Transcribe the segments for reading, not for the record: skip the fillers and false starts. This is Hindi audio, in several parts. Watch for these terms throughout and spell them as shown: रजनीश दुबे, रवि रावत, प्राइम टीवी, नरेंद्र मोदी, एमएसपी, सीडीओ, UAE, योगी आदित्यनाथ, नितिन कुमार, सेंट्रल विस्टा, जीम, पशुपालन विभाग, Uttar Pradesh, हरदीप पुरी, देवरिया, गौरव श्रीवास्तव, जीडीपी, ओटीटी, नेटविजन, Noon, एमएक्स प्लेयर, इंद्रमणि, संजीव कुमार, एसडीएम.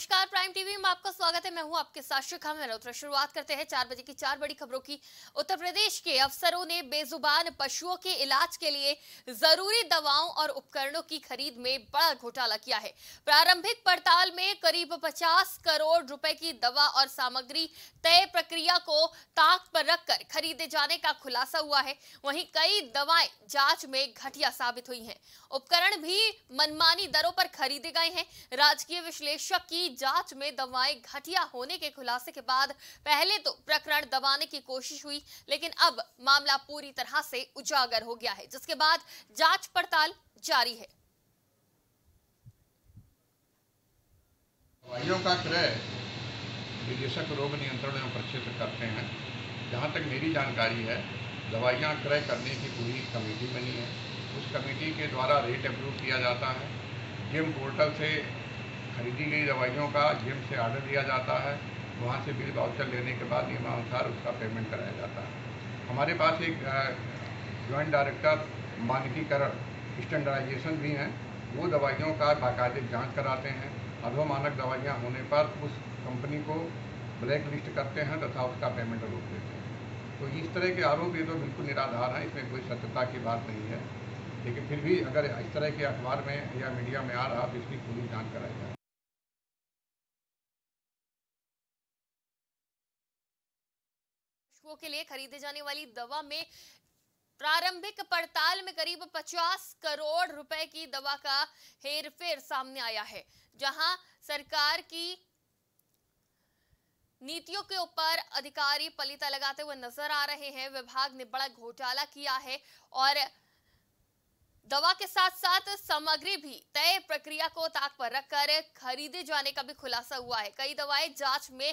नमस्कार, प्राइम टीवी में आपका स्वागत है। मैं हूं आपके साथ शिखा मेरोत्रा। शुरुआत करते हैं 4 बजे की 4 बड़ी खबरों की। उत्तर प्रदेश के अफसरों ने बेजुबान पशुओं के इलाज के लिए जरूरी दवाओं और उपकरणों की खरीद में बड़ा घोटाला किया है। प्रारंभिक पड़ताल में करीब 50 करोड़ रुपए की दवा और सामग्री तय प्रक्रिया को ताक पर रखकर खरीदे जाने का खुलासा हुआ है। वहीं कई दवाएं जांच में घटिया साबित हुई है। उपकरण भी मनमानी दरों पर खरीदे गए हैं। राजकीय विश्लेषक की जांच में दवाएं घटिया होने के खुलासे के बाद पहले तो प्रकरण दबाने की कोशिश हुई, लेकिन अब मामला पूरी तरह से उजागर हो गया है, जिसके बाद जांच पड़ताल जारी है। दवाइयों का क्रय निदेशक रोग नियंत्रण एवं प्रक्षेपण करते हैं। जहां तक मेरी जानकारी है, दवाइयां क्रय करने की पूरी कमेटी बनी है। उस कमेटी के द्वारा रेट अप्रूव किया जाता है। जीम पोर्टल से खरीदी गई दवाइयों का जिम से ऑर्डर दिया जाता है। वहाँ से बिल वाउचर लेने के बाद नियमानुसार उसका पेमेंट कराया जाता है। हमारे पास एक जॉइंट डायरेक्टर मानकीकरण स्टैंडर्डाइजेशन भी हैं। वो दवाइयों का बाकायदे जांच कराते हैं। अधोमानक दवाइयाँ होने पर उस कंपनी को ब्लैक लिस्ट करते हैं तथा उसका पेमेंट रोक देते हैं। तो इस तरह के आरोप ये तो बिल्कुल निराधार हैं, इसमें कोई सत्यता की बात नहीं है। लेकिन फिर भी अगर इस तरह के अखबार में या मीडिया में आ रहा, तो इसकी पूरी जाँच कराई जाए। के लिए खरीदे जाने वाली दवा में प्रारंभिक पड़ताल में करीब 50 करोड़ रुपए की दवा का हेरफेर सामने आया है। जहां सरकार की नीतियों के ऊपर अधिकारी पलीता लगाते हुए नजर आ रहे हैं। विभाग ने बड़ा घोटाला किया है और दवा के साथ साथ सामग्री भी तय प्रक्रिया को ताक पर रखकर खरीदे जाने का भी खुलासा हुआ है। कई दवाएं जांच में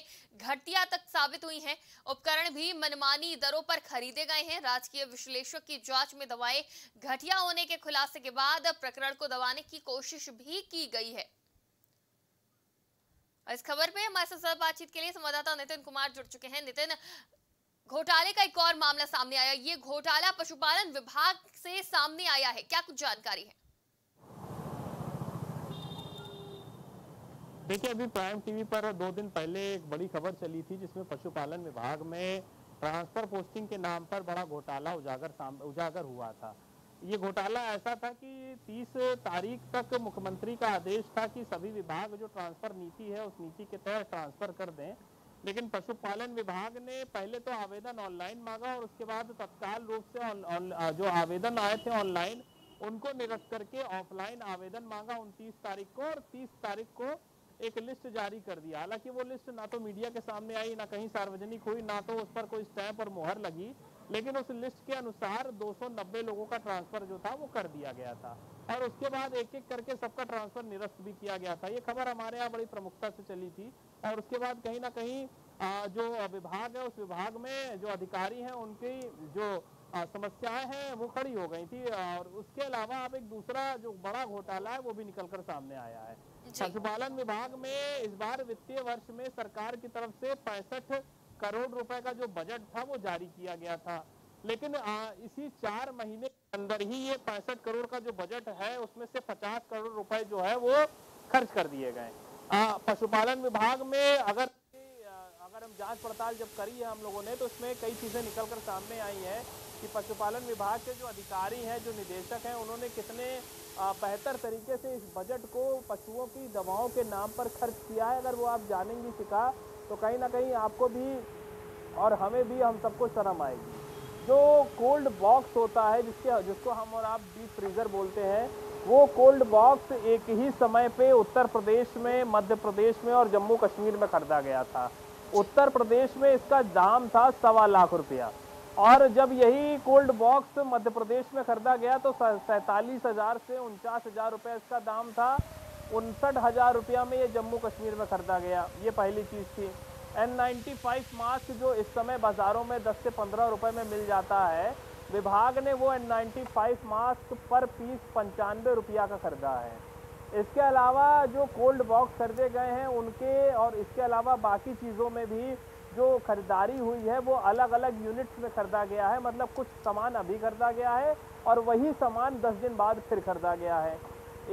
घटिया तक साबित हुई हैं। उपकरण भी मनमानी दरों पर खरीदे गए हैं। राजकीय विश्लेषक की जांच में दवाएं घटिया होने के खुलासे के बाद प्रकरण को दबाने की कोशिश भी की गई है। इस खबर पे हमारे साथ बातचीत के लिए संवाददाता नितिन कुमार जुड़ चुके हैं। नितिन, घोटाले का एक और मामला सामने आया। ये घोटाला पशुपालन विभाग से सामने आया है, क्या कुछ जानकारी है? देखिए, अभी प्राइम टीवी पर 2 दिन पहले एक बड़ी खबर चली थी, जिसमें पशुपालन विभाग में ट्रांसफर पोस्टिंग के नाम पर बड़ा घोटाला उजागर हुआ था। ये घोटाला ऐसा था कि 30 तारीख तक मुख्यमंत्री का आदेश था कि सभी विभाग जो ट्रांसफर नीति है, उस नीति के तहत ट्रांसफर कर दें। लेकिन पशुपालन विभाग ने पहले तो आवेदन ऑनलाइन मांगा और उसके बाद तत्काल रूप से जो आवेदन आए थे ऑनलाइन, उनको निरस्त करके ऑफलाइन आवेदन मांगा 29 तारीख को, और 30 तारीख को एक लिस्ट जारी कर दिया। हालांकि वो लिस्ट ना तो मीडिया के सामने आई, ना कहीं सार्वजनिक हुई, ना तो उस पर कोई स्टैंप और मोहर लगी। लेकिन उस लिस्ट के अनुसार 290 लोगों का ट्रांसफर जो था वो कर दिया गया था, और उसके बाद एक एक करके सबका ट्रांसफर निरस्त भी किया गया था। ये खबर हमारे यहाँ बड़ी प्रमुखता से चली थी, और उसके बाद कहीं ना कहीं जो विभाग है, उस विभाग में जो अधिकारी हैं, उनकी जो समस्याएं हैं वो खड़ी हो गई थी। और उसके अलावा अब एक दूसरा जो बड़ा घोटाला है वो भी निकलकर सामने आया है। पशुपालन विभाग में इस बार वित्तीय वर्ष में सरकार की तरफ से 65 करोड़ रुपए का जो बजट था वो जारी किया गया था, लेकिन इसी 4 महीने के अंदर ही ये 65 करोड़ का जो बजट है, उसमें से 50 करोड़ रुपए जो है वो खर्च कर दिए गए। पशुपालन विभाग में अगर हम जांच पड़ताल जब करी है हम लोगों ने, तो उसमें कई चीजें निकलकर सामने आई हैं कि पशुपालन विभाग के जो अधिकारी हैं, जो निदेशक हैं, उन्होंने कितने बेहतर तरीके से इस बजट को पशुओं की दवाओं के नाम पर खर्च किया है। अगर वो आप जानेंगी शिखा, तो कहीं ना कहीं आपको भी और हमें भी, हम सबको शर्म आएगी। जो कोल्ड बॉक्स होता है, जिसको हम और आप डीप फ्रीज़र बोलते हैं, वो कोल्ड बॉक्स एक ही समय पे उत्तर प्रदेश में, मध्य प्रदेश में और जम्मू कश्मीर में खरीदा गया था। उत्तर प्रदेश में इसका दाम था 1.25 लाख रुपया, और जब यही कोल्ड बॉक्स मध्य प्रदेश में खरीदा गया तो 47,000 से 49,000 रुपया इसका दाम था। 59,000 रुपया में ये जम्मू कश्मीर में खरीदा गया। ये पहली चीज़ थी। N95 मास्क जो इस समय बाज़ारों में 10 से 15 रुपए में मिल जाता है, विभाग ने वो N95 मास्क पर पीस 95 रुपया का खरीदा है। इसके अलावा जो कोल्ड बॉक्स खरीदे गए हैं उनके, और इसके अलावा बाकी चीज़ों में भी जो खरीदारी हुई है वो अलग अलग यूनिट्स में खरीदा गया है। मतलब कुछ सामान अभी खरीदा गया है और वही सामान 10 दिन बाद फिर खरीदा गया है।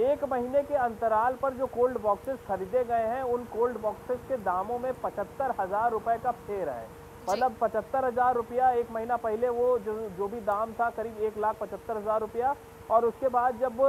एक महीने के अंतराल पर जो कोल्ड बॉक्सेस खरीदे गए हैं उन कोल्ड बॉक्सेस के दामों में 75,000 रुपए का फेर है। मतलब 75,000 रुपया एक महीना पहले वो जो भी दाम था करीब 1,75,000 रुपया, और उसके बाद जब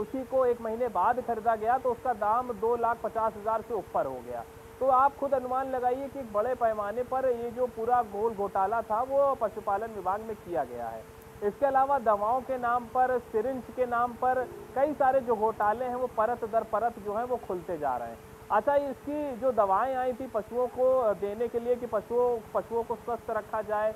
उसी को एक महीने बाद खरीदा गया तो उसका दाम 2,50,000 से ऊपर हो गया। तो आप खुद अनुमान लगाइए कि बड़े पैमाने पर ये जो पूरा घोल घोटाला था वो पशुपालन विभाग में किया गया है। इसके अलावा दवाओं के नाम पर, सिरिंज के नाम पर कई सारे जो घोटाले हैं वो परत दर परत जो है वो खुलते जा रहे हैं। अच्छा, इसकी जो दवाएं आई थी पशुओं को देने के लिए कि पशुओं को स्वस्थ रखा जाए,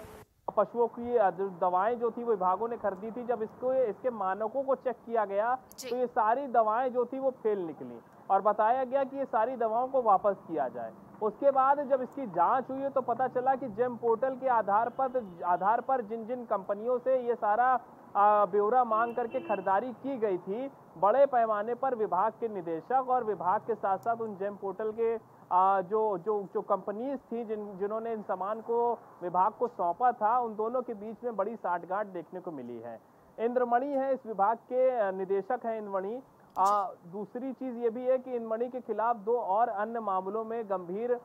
पशुओं की दवाएं जो थी वो विभागों ने खरीदी थी। जब इसके मानकों को चेक किया गया तो ये सारी दवाएं जो थी वो फेल निकली और बताया गया कि ये सारी दवाओं को वापस किया जाए। उसके बाद जब इसकी जांच हुई तो पता चला कि जीम पोर्टल के आधार पर जिन जिन कंपनियों से ये सारा ब्यौरा मांग करके खरीदारी की गई थी, बड़े पैमाने पर विभाग के निदेशक और विभाग के साथ साथ उन जीम पोर्टल के जो कंपनीज थी जिन्होंने इन सामान को विभाग को सौंपा था, उन दोनों के बीच में बड़ी साठगांठ देखने को मिली है। इंद्रमणि है, इस विभाग के निदेशक हैं इंद्रमणि। दूसरी चीज ये भी है कि इंद्रमणि के खिलाफ 2 और अन्य मामलों में गंभीर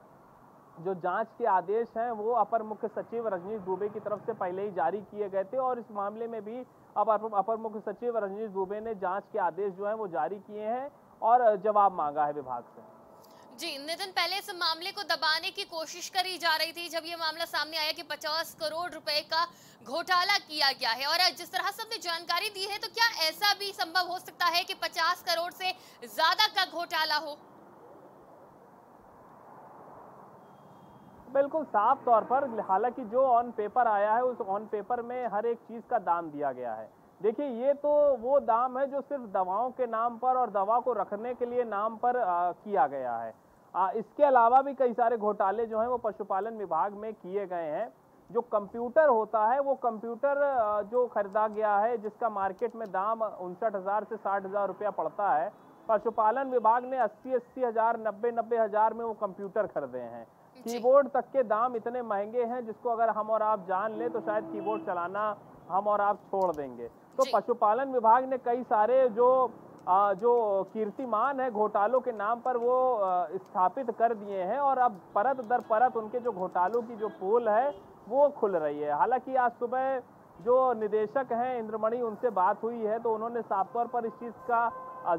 जो जांच के आदेश हैं वो अपर मुख्य सचिव रजनीश दुबे की तरफ से पहले ही जारी किए गए थे, और इस मामले में भी अब अपर मुख्य सचिव रजनीश दुबे ने जांच के आदेश जो हैं वो जारी किए हैं और जवाब मांगा है विभाग से। जी नितिन, पहले इस मामले को दबाने की कोशिश करी जा रही थी जब ये मामला सामने आया कि 50 करोड़ रुपए का घोटाला किया गया है, और जिस तरह सबने जानकारी दी है तो क्या ऐसा भी संभव हो सकता है कि 50 करोड़ से ज्यादा का घोटाला हो? बिल्कुल साफ तौर पर, हालांकि जो ऑन पेपर आया है उस ऑन पेपर में हर एक चीज का दाम दिया गया है। देखिए, ये तो वो दाम है जो सिर्फ दवाओं के नाम पर और दवा को रखने के लिए नाम पर किया गया है। इसके अलावा भी कई सारे घोटाले जो हैं वो पशुपालन विभाग में किए गए हैं। जो कंप्यूटर होता है वो कंप्यूटर जो खरीदा गया है जिसका मार्केट में दाम 59,000 से 60,000 रुपया पड़ता है, पशुपालन विभाग ने 80,000 90,000 में वो कंप्यूटर खरीदे हैं। कीबोर्ड तक के दाम इतने महंगे हैं जिसको अगर हम और आप जान ले तो शायद कीबोर्ड चलाना हम और आप छोड़ देंगे। तो पशुपालन विभाग ने कई सारे जो कीर्तिमान है घोटालों के नाम पर वो स्थापित कर दिए हैं, और अब परत दर परत उनके जो घोटालों की जो पोल है वो खुल रही है। हालांकि आज सुबह जो निदेशक हैं इंद्रमणि, उनसे बात हुई है तो उन्होंने साफ तौर पर इस चीज़ का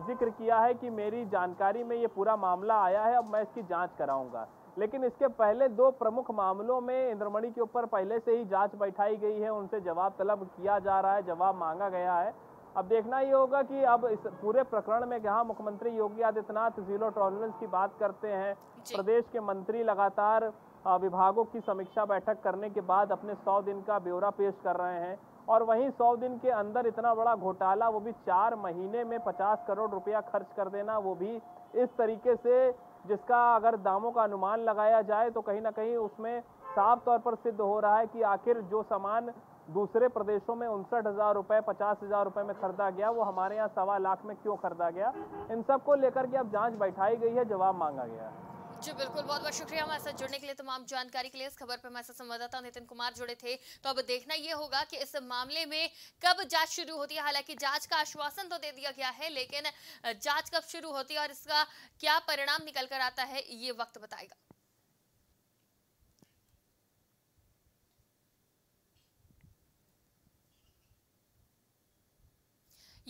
जिक्र किया है कि मेरी जानकारी में ये पूरा मामला आया है, अब मैं इसकी जाँच कराऊँगा। लेकिन इसके पहले 2 प्रमुख मामलों में इंद्रमणि के ऊपर पहले से ही जांच बैठाई गई है, उनसे जवाब तलब किया जा रहा है, जवाब मांगा गया है। अब देखना ये होगा कि अब इस पूरे प्रकरण में जहां मुख्यमंत्री योगी आदित्यनाथ जीरो टॉलरेंस की बात करते हैं, प्रदेश के मंत्री लगातार विभागों की समीक्षा बैठक करने के बाद अपने 100 दिन का ब्यौरा पेश कर रहे हैं, और वहीं 100 दिन के अंदर इतना बड़ा घोटाला, वो भी 4 महीने में 50 करोड़ रुपया खर्च कर देना, वो भी इस तरीके से जिसका अगर दामों का अनुमान लगाया जाए तो कहीं ना कहीं उसमें साफ तौर पर सिद्ध हो रहा है कि आखिर जो सामान दूसरे प्रदेशों में 59,000 रुपये 50,000 रुपये में खरीदा गया वो हमारे यहाँ 1.25 लाख में क्यों खरीदा गया। इन सब को लेकर के अब जांच बैठाई गई है, जवाब मांगा गया है। जी बिल्कुल, बहुत बहुत शुक्रिया हमारे साथ जुड़ने के लिए। तमाम जानकारी के लिए इस खबर पर हमारे साथ संवाददाता नितिन कुमार जुड़े थे। तो अब देखना ये होगा कि इस मामले में कब जांच शुरू होती है। हालांकि जांच का आश्वासन तो दे दिया गया है, लेकिन जांच कब शुरू होती है और इसका क्या परिणाम निकल कर आता है ये वक्त बताएगा।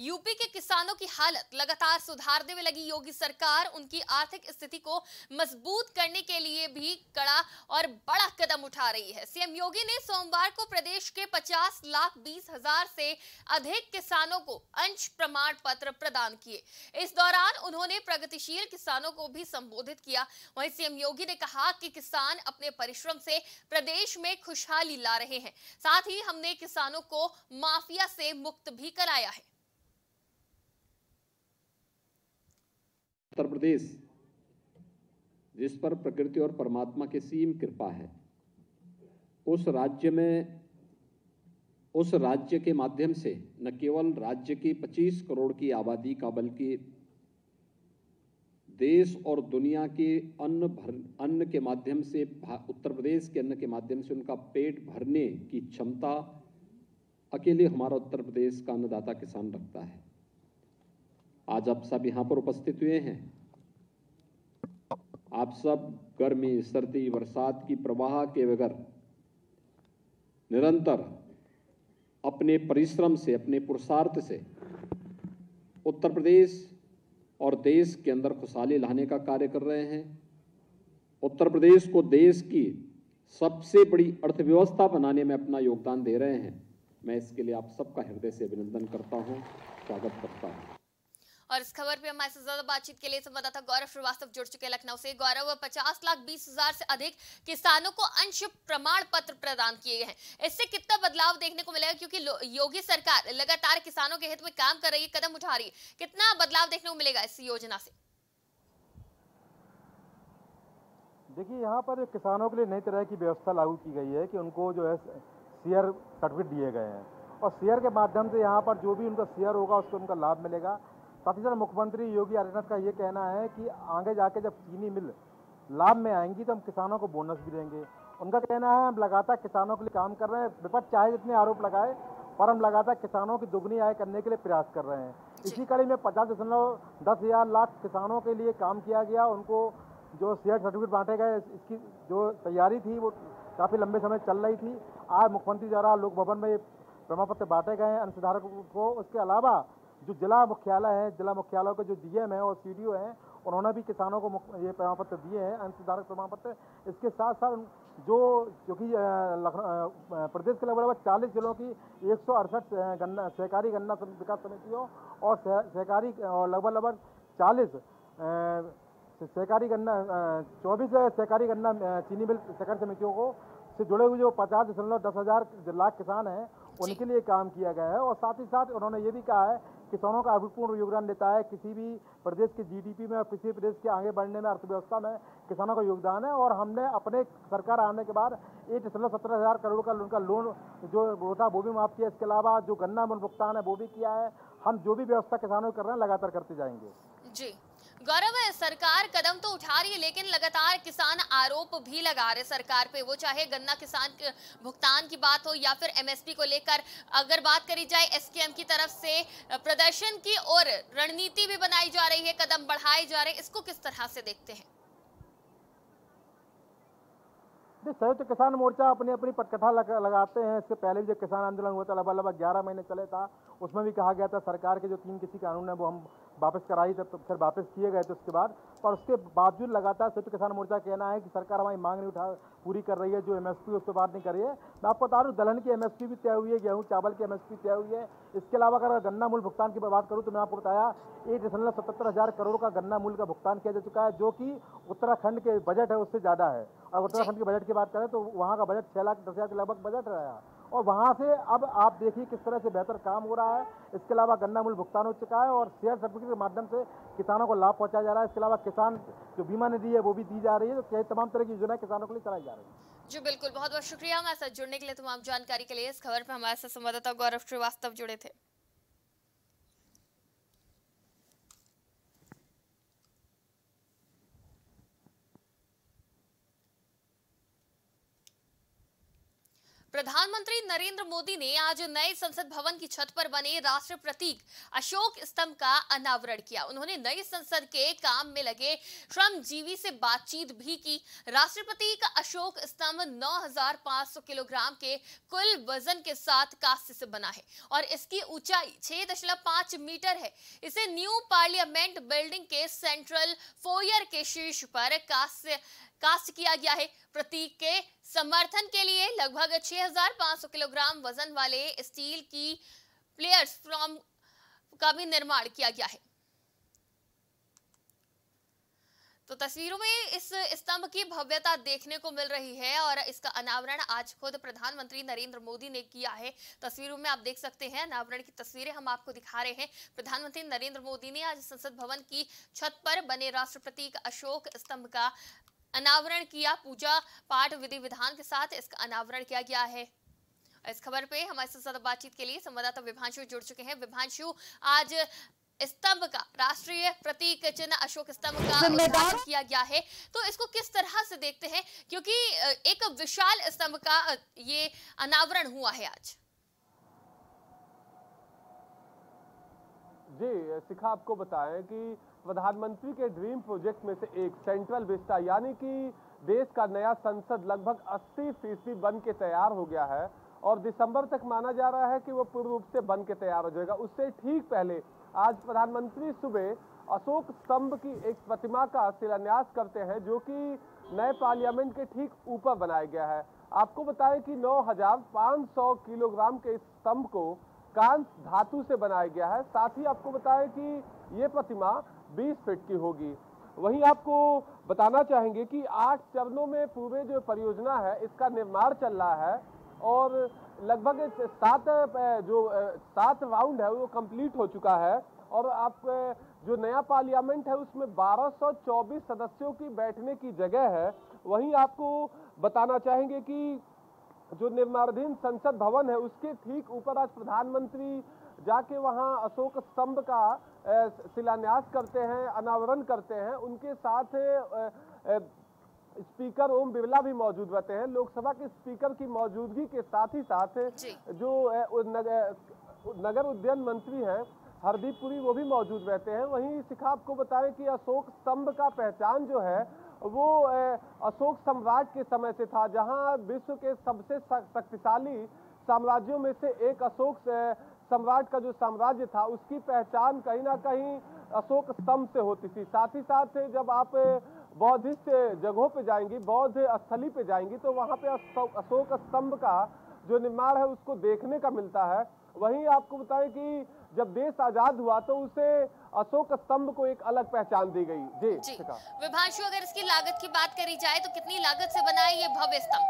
यूपी के किसानों की हालत लगातार सुधारने में लगी योगी सरकार, उनकी आर्थिक स्थिति को मजबूत करने के लिए भी कड़ा और बड़ा कदम उठा रही है। सीएम योगी ने सोमवार को प्रदेश के 50,20,000 से अधिक किसानों को अंश प्रमाण पत्र प्रदान किए। इस दौरान उन्होंने प्रगतिशील किसानों को भी संबोधित किया। वहीं सीएम योगी ने कहा कि किसान अपने परिश्रम से प्रदेश में खुशहाली ला रहे हैं, साथ ही हमने किसानों को माफिया से मुक्त भी कराया है। उत्तर प्रदेश, जिस पर प्रकृति और परमात्मा की सीम कृपा है, उस राज्य के माध्यम से न केवल राज्य की 25 करोड़ की आबादी का बल्कि देश और दुनिया के अन्न के माध्यम से, उत्तर प्रदेश के अन्न के माध्यम से उनका पेट भरने की क्षमता अकेले हमारा उत्तर प्रदेश का अन्नदाता किसान रखता है। आज आप सब यहाँ पर उपस्थित हुए हैं। आप सब गर्मी सर्दी बरसात की प्रवाह के बगैर निरंतर अपने परिश्रम से, अपने पुरुषार्थ से उत्तर प्रदेश और देश के अंदर खुशहाली लाने का कार्य कर रहे हैं। उत्तर प्रदेश को देश की सबसे बड़ी अर्थव्यवस्था बनाने में अपना योगदान दे रहे हैं। मैं इसके लिए आप सबका हृदय से अभिनंदन करता हूं, स्वागत करता हूं। और इस खबर पे हमारे से ज्यादा बातचीत के लिए संवाददाता गौरव श्रीवास्तव जुड़ चुके हैं लखनऊ से। गौरव, 50,20,000 से अधिक किसानों को अंश प्रमाण पत्र प्रदान किए गए हैं, इससे कितना बदलाव देखने को मिलेगा? क्योंकि योगी सरकार लगातार किसानों के हित में काम कर रही है, कदम उठा रही है, कितना बदलाव देखने को मिलेगा इस योजना से? देखिए, यहाँ पर किसानों के लिए नई तरह की व्यवस्था लागू की गई है कि उनको जो है शेयर सर्टिफिकेट दिए गए हैं और शेयर के माध्यम से यहाँ पर जो भी उनका शेयर होगा उसको उनका लाभ मिलेगा। साथ ही साथ मुख्यमंत्री योगी आदित्यनाथ का ये कहना है कि आगे जाके जब चीनी मिल लाभ में आएंगी तो हम किसानों को बोनस भी देंगे। उनका कहना है हम लगातार किसानों के लिए काम कर रहे हैं, विपक्ष चाहे जितने आरोप लगाए पर हम लगातार किसानों की दोगुनी आय करने के लिए प्रयास कर रहे हैं। इसी कड़ी में 50,10,000 लाख किसानों के लिए काम किया गया, उनको जो शेयर सर्टिफिकेट बांटे गए, इसकी जो तैयारी थी वो काफ़ी लंबे समय चल रही थी। आज मुख्यमंत्री द्वारा लोक भवन में ये प्रमाण पत्र बांटे गए हैं अंशधारकों को। उसके अलावा जो जिला मुख्यालय है, जिला मुख्यालयों के जो डीएम है और सीडीओ हैं, उन्होंने भी किसानों को ये प्रमाण पत्र दिए हैं, अंशधारक प्रमाण पत्र। इसके साथ साथ जो कि प्रदेश के लगभग 40 जिलों की 168 गन्ना सहकारी गन्ना विकास समितियों और सहकारी और लगभग 40 सहकारी गन्ना 24 सहकारी गन्ना चीनी मिल सहकारी समितियों को से जुड़े हुए जो 50,10,000 लाख किसान हैं उनके लिए काम किया गया है। और साथ ही साथ उन्होंने ये भी कहा है किसानों का अभूतपूर्व योगदान देता है, किसी भी प्रदेश के जीडीपी में और किसी प्रदेश के आगे बढ़ने में अर्थव्यवस्था में किसानों का योगदान है। और हमने अपने सरकार आने के बाद 1,17,000 करोड़ का उनका लोन जो था वो भी माफ़ किया। इसके अलावा जो गन्ना मूल भुगतान है वो भी किया है। हम जो भी व्यवस्था किसानों कर रहे हैं लगातार करते जाएंगे। जी गौरव, सरकार कदम तो उठा रही है लेकिन लगातार किसान आरोप भी लगा रहे सरकार पे, वो चाहे गन्ना किसान भुगतान की बात हो या फिर एमएसपी को लेकर। अगर बात करी जाए एसकेएम की तरफ से प्रदर्शन की और रणनीति भी बनाई जा रही है, कदम बढ़ाए जा रहे हैं, इसको किस तरह से देखते हैं? संयुक्त किसान मोर्चा अपनी अपनी पटकथा लगाते हैं। इससे पहले भी जो किसान आंदोलन हुआ था लगभग 11 महीने चले था, उसमें भी कहा गया था सरकार के जो 3 कृषि कानून है वो हम वापस कराई थे, तो फिर वापस किए गए थे उसके बाद। और उसके बावजूद लगातार संयुक्त किसान मोर्चा कहना है कि सरकार हमारी मांग नहीं पूरी कर रही है, जो एमएसपी उसके बाद नहीं कर रही है। मैं आपको बता दूँ दलहन की एमएसपी भी तय हुई है, गेहूँ चावल की एमएसपी तय हुई है। इसके अलावा अगर गन्ना मूल भुगतान की बात करूँ तो मैं आपको बताया 1,17,000 करोड़ का गन्ना मूल का भुगतान किया जा चुका है, जो कि उत्तराखंड के बजट है उससे ज़्यादा है। और उत्तराखंड के बजट की बात करें तो वहाँ का बजट 6,10,000 के लगभग बजट रहा और वहाँ से अब आप देखिए किस तरह से बेहतर काम हो रहा है। इसके अलावा गन्ना मूल भुगतान हो चुका है और शेयर सर्टिफिकेट के माध्यम से किसानों को लाभ पहुँचाया जा रहा है। इसके अलावा किसान जो बीमा निधि है वो भी दी जा रही है। तो तमाम तरह की योजनाएं किसानों के लिए चलाई जा रही है। जी बिल्कुल, बहुत बहुत शुक्रिया हमारे साथ जुड़ने के लिए, तमाम जानकारी के लिए। इस खबर पर हमारे साथ संवाददाता गौरव श्रीवास्तव जुड़े थे। प्रधानमंत्री नरेंद्र मोदी ने आज नए संसद भवन की छत पर बने राष्ट्र प्रतीक अशोक स्तंभ का अनावरण किया। उन्होंने नई संसद के काम में लगे श्रमजीवी से बातचीत भी की। राष्ट्र प्रतीक अशोक स्तंभ 9,500 किलोग्राम के कुल वजन के साथ कांस्य से बना है और इसकी ऊंचाई 6.5 मीटर है। इसे न्यू पार्लियामेंट बिल्डिंग के सेंट्रल फोयर के शीर्ष पर कास्ट किया गया है। प्रतीक के समर्थन के लिए लगभग 6,500 किलोग्राम वजन वाले स्टील की प्लेयर्स फ्रॉम का भी निर्माण किया गया है। तो तस्वीरों में इस स्तंभ की भव्यता देखने को मिल रही है और इसका अनावरण आज खुद प्रधानमंत्री नरेंद्र मोदी ने किया है। तस्वीरों में आप देख सकते हैं अनावरण की तस्वीरें हम आपको दिखा रहे हैं। प्रधानमंत्री नरेंद्र मोदी ने आज संसद भवन की छत पर बने राष्ट्र प्रतीक अशोक स्तंभ का अनावरण किया। पूजा पाठ विधि विधान के साथ इसका अनावरण किया गया है। इस खबर पे हमारे साथ बातचीत के लिए संवाददाता विभांशु जुड़ चुके हैं। विभांशु, आज स्तंभ का राष्ट्रीय प्रतीक चिन्ह अशोक स्तंभ का अनावरण किया गया है, तो इसको किस तरह से देखते हैं क्योंकि एक विशाल स्तंभ का ये अनावरण हुआ है आज? जी शिखा, आपको बताएं कि प्रधानमंत्री के ड्रीम प्रोजेक्ट में से एक सेंट्रल विस्टा यानी कि देश का नया संसद लगभग 80% बन के तैयार हो गया है और दिसंबर तक माना जा रहा है कि वो पूर्ण रूप से बन के तैयार हो जाएगा। उससे ठीक पहले आज प्रधानमंत्री सुबह अशोक स्तंभ की एक प्रतिमा का शिलान्यास करते हैं जो कि नए पार्लियामेंट के ठीक ऊपर बनाया गया है। आपको बताएं कि 9,500 किलोग्राम के इस स्तंभ को कांस्य धातु से बनाया गया है। साथ ही आपको बताएं कि ये प्रतिमा 20 फीट की होगी। वहीं आपको बताना चाहेंगे कि 8 चरणों में पूरे जो परियोजना है इसका निर्माण चल रहा है और लगभग 7 राउंड है वो कंप्लीट हो चुका है और आप जो नया पार्लियामेंट है उसमें 1224 सदस्यों की बैठने की जगह है। वहीं आपको बताना चाहेंगे कि जो निर्माणाधीन संसद भवन है उसके ठीक ऊपर आज प्रधानमंत्री जाके वहाँ अशोक स्तंभ का शिलान्यास करते हैं, अनावरण करते हैं। उनके साथ स्पीकर ओम बिर्ला भी मौजूद रहते हैं। लोकसभा के स्पीकर की मौजूदगी के साथ ही साथ जो नगर उड्डयन मंत्री हैं हरदीप पुरी वो भी मौजूद रहते हैं। वहीं शिखा आपको बताएं कि अशोक स्तंभ का पहचान जो है वो अशोक सम्राट के समय से था, जहां विश्व के सबसे शक्तिशाली साम्राज्यों में से एक अशोक सम्राट का जो साम्राज्य था उसकी पहचान कहीं ना कहीं अशोक स्तंभ से होती थी। साथ ही साथ जब आप बौद्धिस्ट जगहों पे जाएंगी, बौद्ध स्थली पे जाएंगी तो वहाँ पे अशोक स्तंभ का जो निर्माण है उसको देखने का मिलता है। वहीं आपको बताएं कि जब देश आजाद हुआ तो उसे अशोक स्तंभ को एक अलग पहचान दी गई। जी विभांशु, अगर इसकी लागत की बात करी जाए तो कितनी लागत से बना है ये भव्य स्तंभ?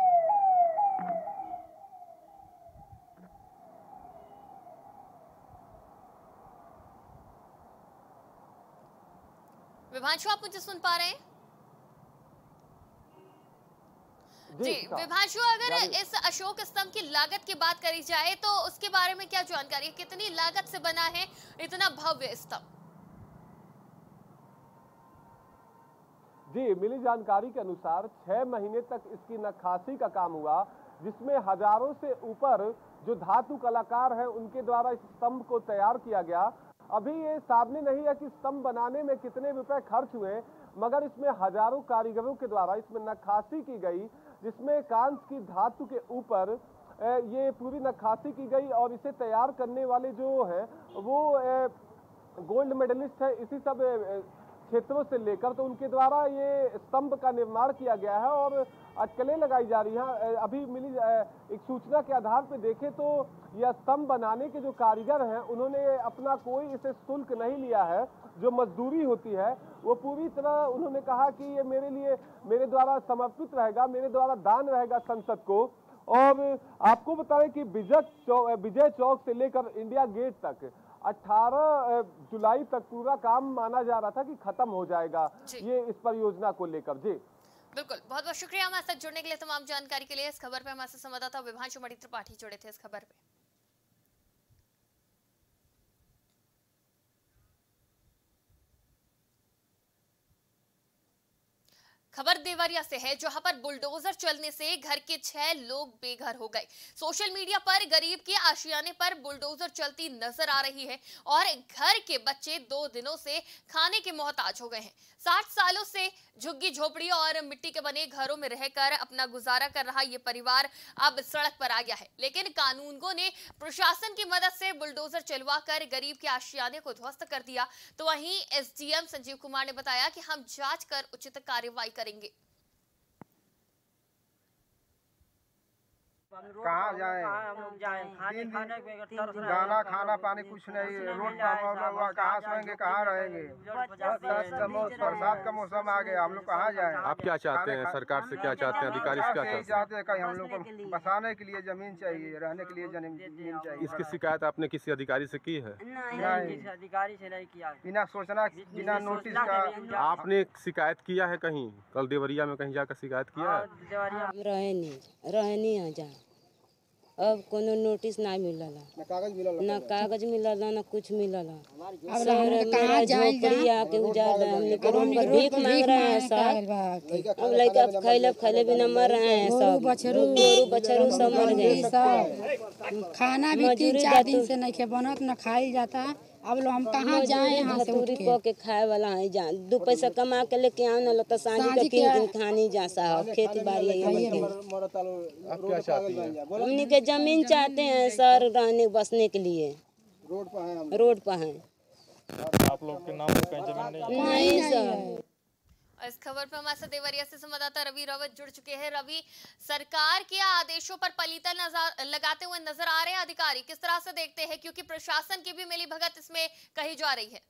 विभांशु, आप मुझे सुन पा रहे हैं? जी विभांशु, अगर इस अशोक स्तंभ की लागत की बात करी जाए तो उसके बारे में क्या जानकारी है, कितनी लागत से बना है इतना भव्य स्तंभ? जी मिली जानकारी के अनुसार 6 महीने तक इसकी नक्काशी का काम हुआ जिसमें हजारों से ऊपर जो धातु कलाकार हैं उनके द्वारा इस स्तंभ को तैयार किया गया। अभी ये सामने नहीं है कि स्तंभ बनाने में कितने रुपए खर्च हुए, मगर इसमें हजारों कारीगरों के द्वारा इसमें नक्काशी की गई जिसमें कांस्य की धातु के ऊपर ये पूरी नक्काशी की गई और इसे तैयार करने वाले जो हैं वो गोल्ड मेडलिस्ट है इसी सब क्षेत्रों से लेकर, तो उनके द्वारा ये स्तंभ का निर्माण किया गया है और अटकलें लगाई जा रही हैं। अभी मिली एक सूचना के आधार पर देखें तो यह स्तंभ बनाने के जो कारीगर हैं उन्होंने अपना कोई इसे शुल्क नहीं लिया है, जो मजदूरी होती है वो पूरी तरह उन्होंने कहा कि ये मेरे लिए, मेरे द्वारा समर्पित रहेगा, मेरे द्वारा दान रहेगा संसद को। और आपको बताएं कि विजय चौक से लेकर इंडिया गेट तक 18 जुलाई तक पूरा काम माना जा रहा था कि खत्म हो जाएगा ये इस परियोजना को लेकर। जी बिल्कुल, बहुत बहुत शुक्रिया हमारे साथ जुड़ने के लिए, तमाम जानकारी के लिए। इस खबर पे हमारे साथ संवाददाता विभांश मणि त्रिपाठी जुड़े थे इस खबर पे। खबर देवरिया से है जहां पर बुलडोजर चलने से घर के 6 लोग बेघर हो गए। सोशल मीडिया पर गरीब के आशियाने पर बुलडोजर चलती नजर आ रही है और घर के बच्चे 2 दिनों से खाने के मोहताज हो गए हैं। 60 सालों से झुग्गी झोपड़ी और मिट्टी के बने घरों में रहकर अपना गुजारा कर रहा ये परिवार अब सड़क पर आ गया है, लेकिन कानूनगो ने प्रशासन की मदद से बुलडोजर चलवा कर गरीब के आशियाने को ध्वस्त कर दिया। तो वहीं SDM संजीव कुमार ने बताया कि हम जांच कर उचित कार्यवाही करेंगे। कहाँ जाए, खाना खाना पानी कुछ नहीं, रोड कहाँ सोएंगे, कहाँ रहेंगे? बरसात का मौसम आ गया, हम लोग कहाँ जाए? आप क्या चाहते हैं सरकार से, क्या चाहते हैं अधिकारी से? क्या चाहते हैं? कहीं हम लोग को बसाने के लिए जमीन चाहिए, रहने के लिए जमीन चाहिए। इसकी शिकायत आपने किसी अधिकारी से की है? नहीं, अधिकारी से नहीं किया, बिना सोचना बिना नोटिस का। आपने शिकायत किया है कहीं, कल देवरिया में कहीं जाकर शिकायत किया? रहनी है जा, अब कोनो नोटिस ना मिलला, ना कागज मिलला, ना कुछ मिलला। भीख मांग रहे हैं सब, अब लड़का खैले खैले बिना मर रहे हैं सब, बछरू सब मर गए। खाना भी 3-4 दिन से नहीं बनत, न खाई जाता है, अब लो हम कहाँ जाए यहाँ से उठ के खाए वाला है जान दो पैसा कमा के लेके आओ ना लो तो साँझ के दिन खानी जासा हो खेती बाड़ी हमने के जमीन चाहते हैं सर रहने बसने के लिए रोड पर है। आप लोग के नाम पर जमीन नहीं सर। इस खबर पर हमारे साथ देवरिया से संवाददाता रवि रावत जुड़ चुके हैं। रवि, सरकार के आदेशों पर पलीता लगाते हुए नजर आ रहे हैं अधिकारी, किस तरह से देखते हैं क्योंकि प्रशासन की भी मिलीभगत इसमें कही जा रही है।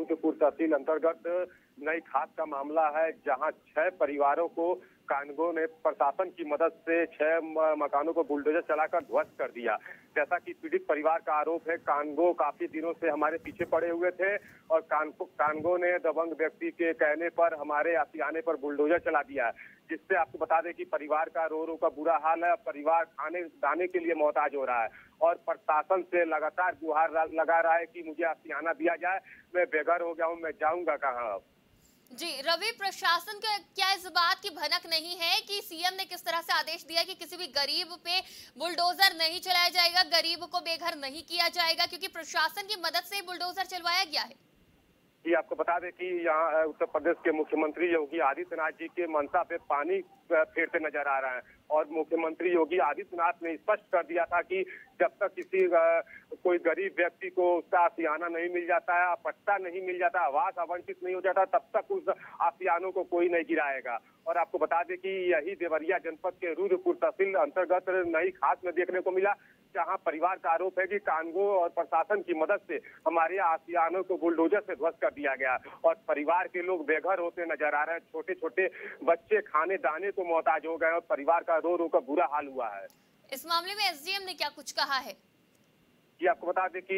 रूपपुर तहसील अंतर्गत नई खाद का मामला है जहां 6 परिवारों को कानगो ने प्रशासन की मदद से 6 मकानों को बुलडोजर चलाकर ध्वस्त कर दिया। जैसा कि पीड़ित परिवार का आरोप है, कानगो काफी दिनों से हमारे पीछे पड़े हुए थे और कानगो ने दबंग व्यक्ति के कहने पर हमारे आने पर बुलडोजर चला दिया, जिससे आपको बता दें कि परिवार का रो का बुरा हाल है। परिवार खाने दाने के लिए मोहताज हो रहा है और प्रशासन से लगातार गुहार लगा रहा है कि मुझे आसियाना दिया जाए, मैं बेघर हो गया हूँ, मैं जाऊँगा कहाँ। जी रवि, प्रशासन का क्या इस बात की भनक नहीं है कि सीएम ने किस तरह से आदेश दिया कि किसी भी गरीब पे बुलडोजर नहीं चलाया जाएगा, गरीब को बेघर नहीं किया जाएगा क्योंकि प्रशासन की मदद से ही बुलडोजर चलवाया गया है। जी आपको बता दें कि यहाँ उत्तर प्रदेश के मुख्यमंत्री योगी आदित्यनाथ जी के मनसा पे पानी फेरते नजर आ रहा है और मुख्यमंत्री योगी आदित्यनाथ ने स्पष्ट कर दिया था कि जब तक किसी कोई गरीब व्यक्ति को उसका आसियाना नहीं मिल जाता है, पट्टा नहीं मिल जाता, आवास आवंटित नहीं हो जाता, तब तक उस आसियानों को कोई नहीं गिराएगा। और आपको बता दें कि यही देवरिया जनपद के रूदपुर तहसील अंतर्गत नई खास में देखने को मिला, जहां परिवार का आरोप है कि कानगो और प्रशासन की मदद से हमारे आसियानों को बुलडोजर से ध्वस्त कर दिया गया और परिवार के लोग बेघर होते नजर आ रहे हैं। छोटे छोटे बच्चे खाने दाने को मोहताज हो गए और परिवार का रो का बुरा हाल हुआ है। इस मामले में एसडीएम ने क्या कुछ कहा है? जी आपको बता दें कि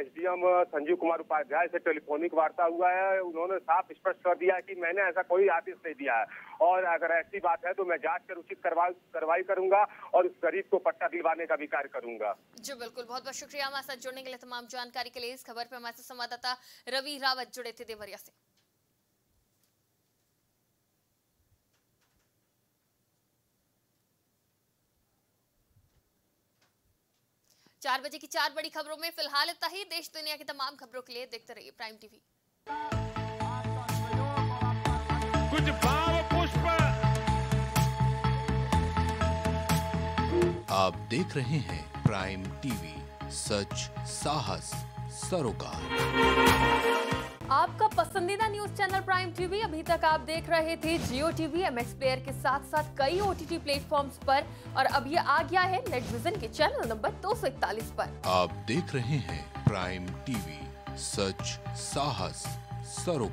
एसडीएम संजीव कुमार उपाध्याय से टेलीफोनिक वार्ता हुआ है। उन्होंने साफ स्पष्ट कर दिया है कि मैंने ऐसा कोई आदेश नहीं दिया है और अगर ऐसी बात है तो मैं जांच कर उचित कार्रवाई करूंगा और उस गरीब को पट्टा दिलवाने का भी कार्य करूंगा। जी बिल्कुल, बहुत बहुत शुक्रिया हमारे साथ जुड़ने के लिए। तमाम जानकारी के लिए इस खबर पर हमारे संवाददाता रवि रावत जुड़े थे देवरिया से। चार बजे की 4 बड़ी खबरों में फिलहाल इतना ही। देश दुनिया की तमाम खबरों के लिए देखते रहिए प्राइम टीवी। कुछ भाव पुष्प आप देख रहे हैं प्राइम टीवी, सच साहस सरोकार। आपका पसंदीदा न्यूज चैनल प्राइम टीवी। अभी तक आप देख रहे थे जियो टीवी, एमएक्स प्लेयर के साथ साथ कई ओटीटी प्लेटफॉर्म्स पर और अब ये आ गया है नेटविजन के चैनल नंबर 241 पर। आप देख रहे हैं प्राइम टीवी, सच साहस सरोकार।